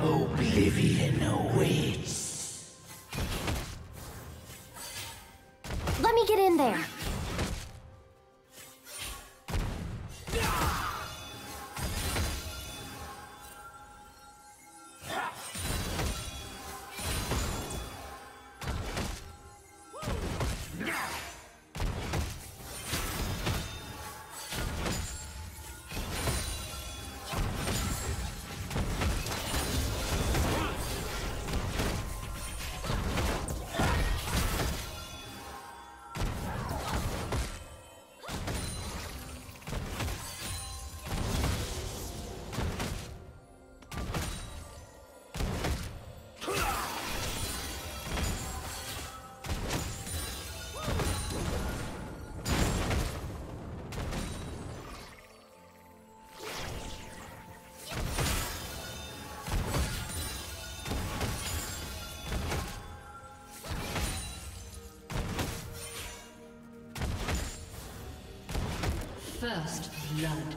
Oblivion awaits. Let me get in there. First blood.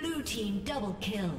Blue team double kill.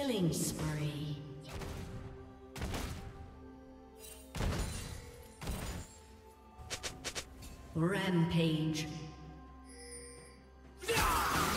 Killing spree. Rampage. Rampage.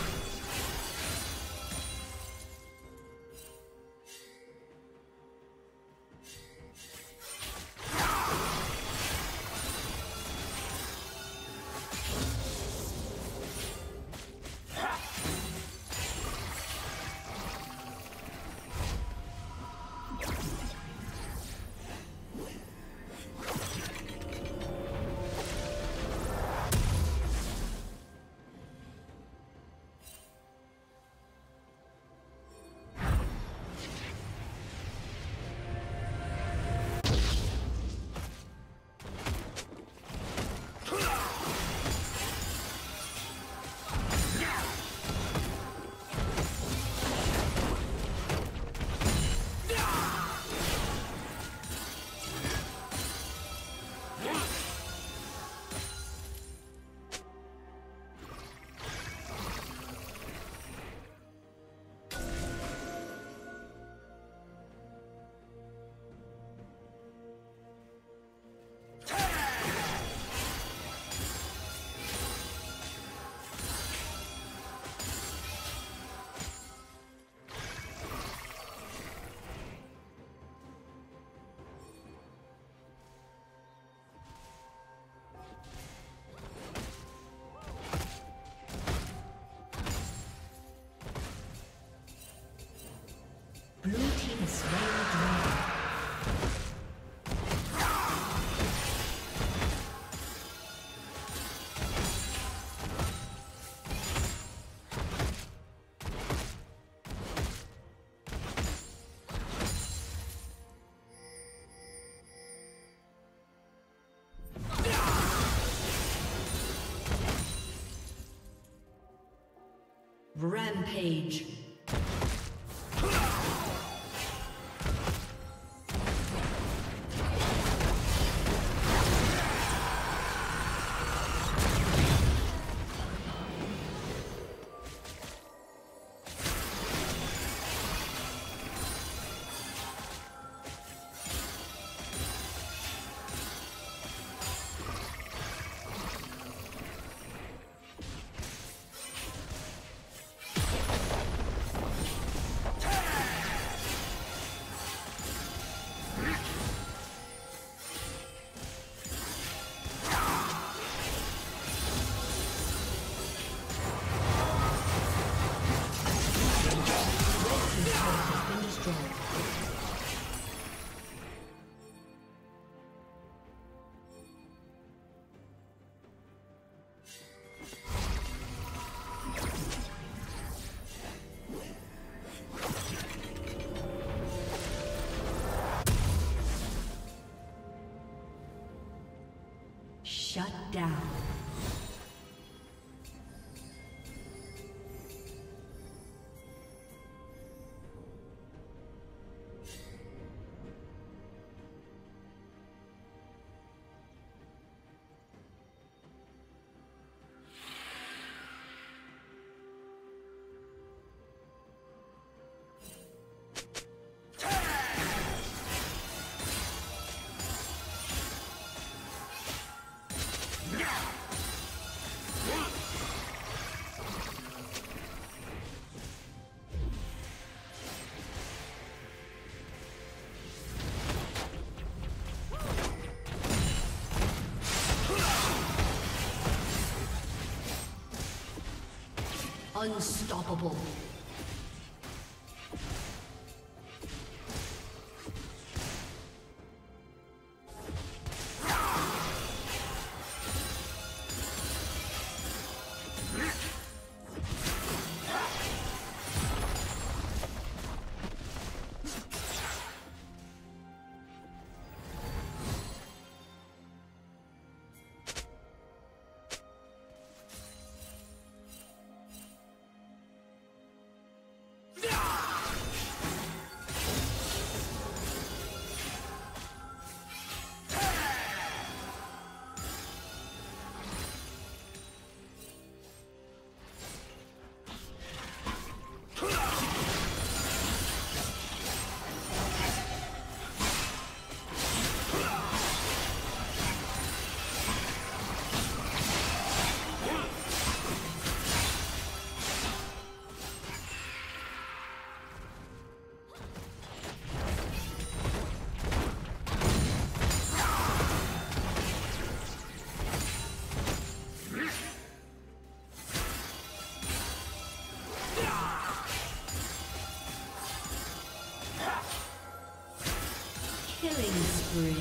Shut down. Unstoppable. spree.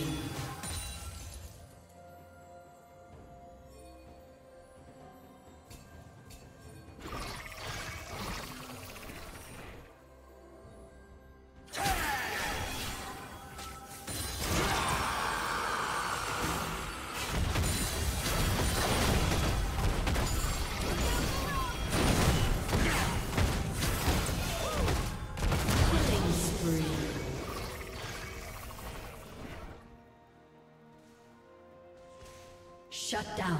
Shut down.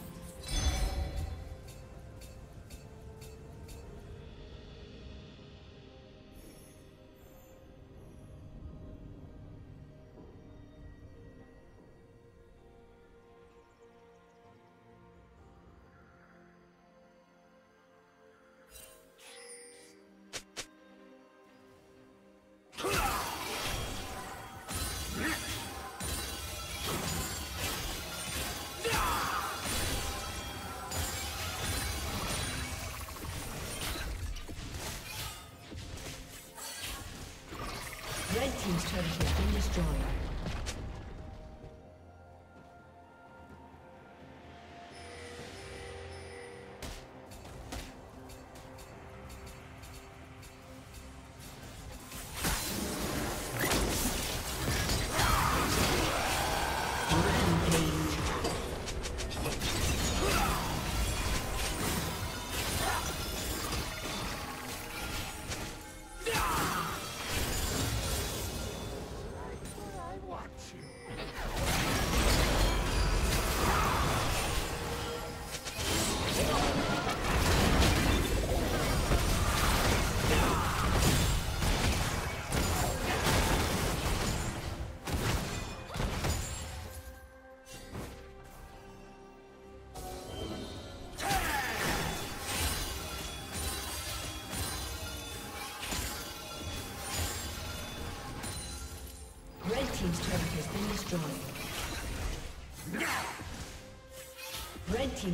Team's turret has been destroyed. Team's turret has been destroyed. Red team's turret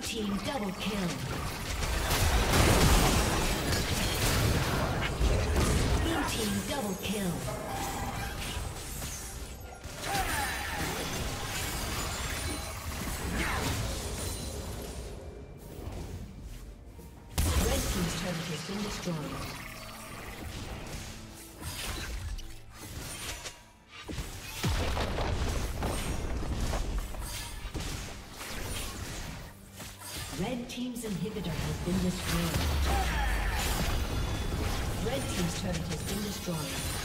Team double kill. Red team's inhibitor has been destroyed. Red team's turret has been destroyed.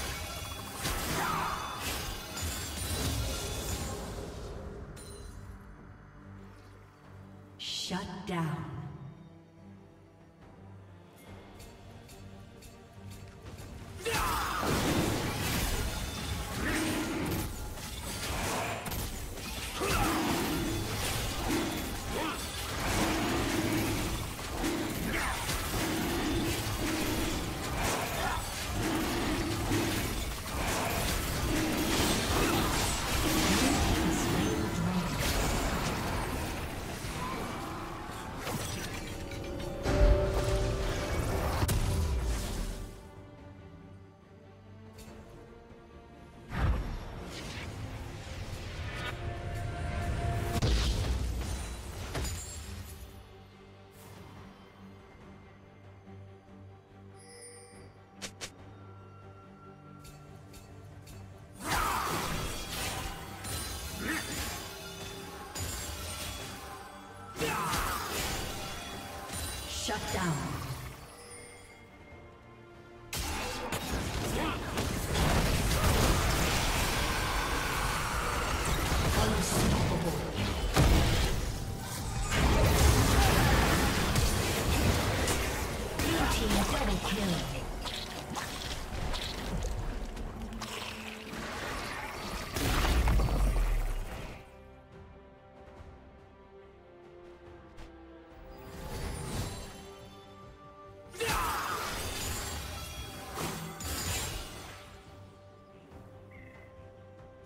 down.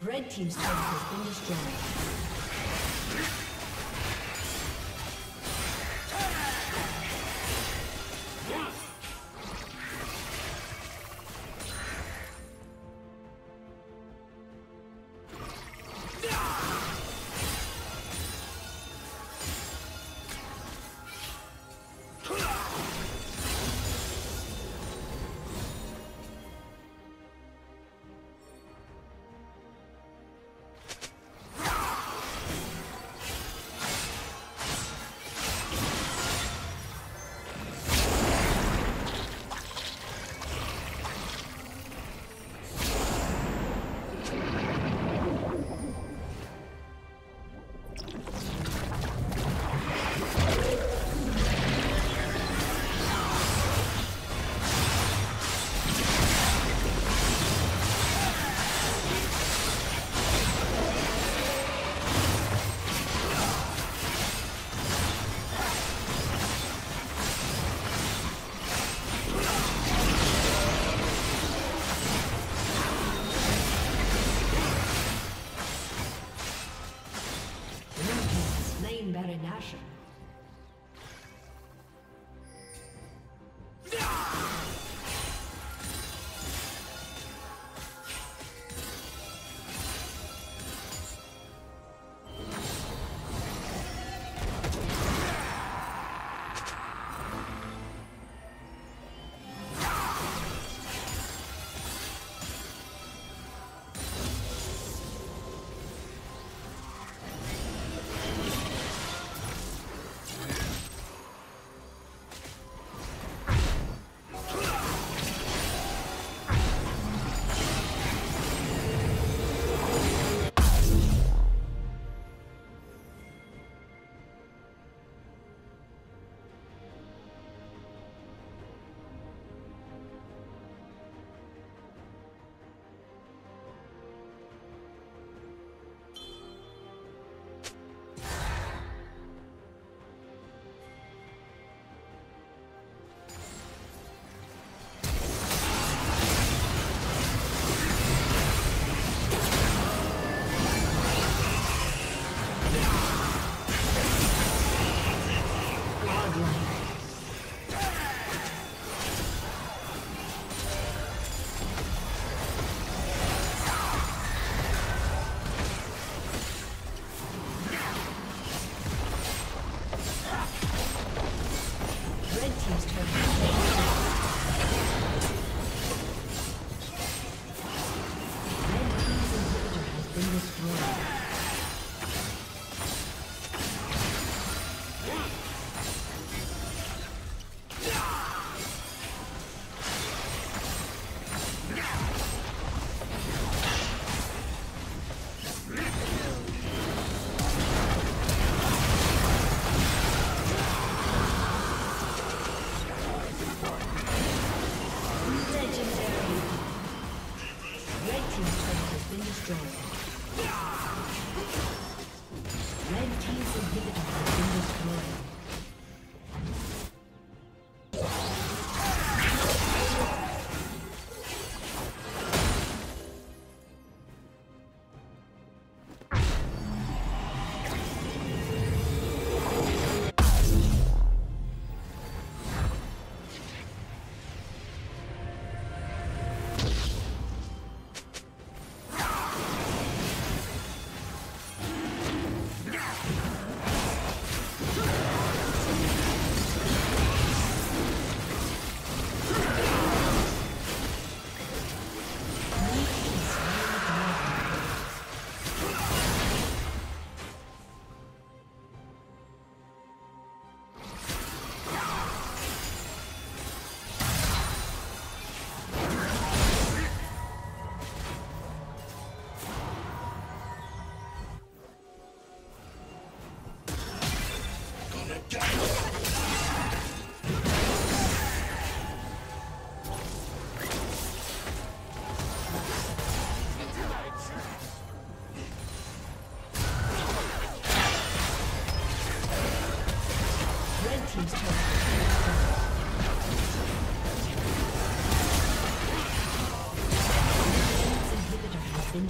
Red team's turret has been destroyed.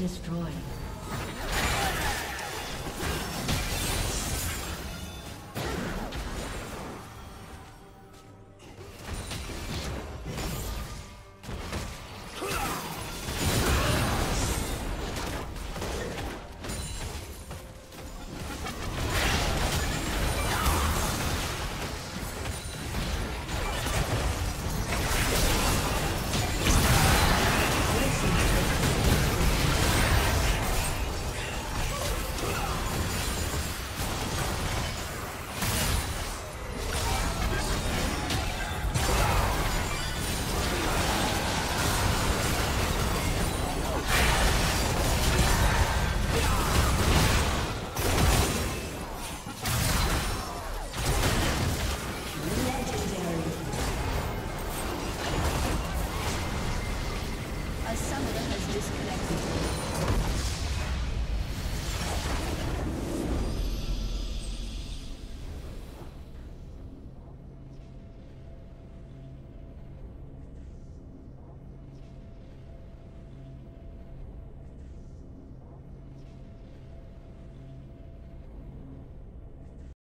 destroyed.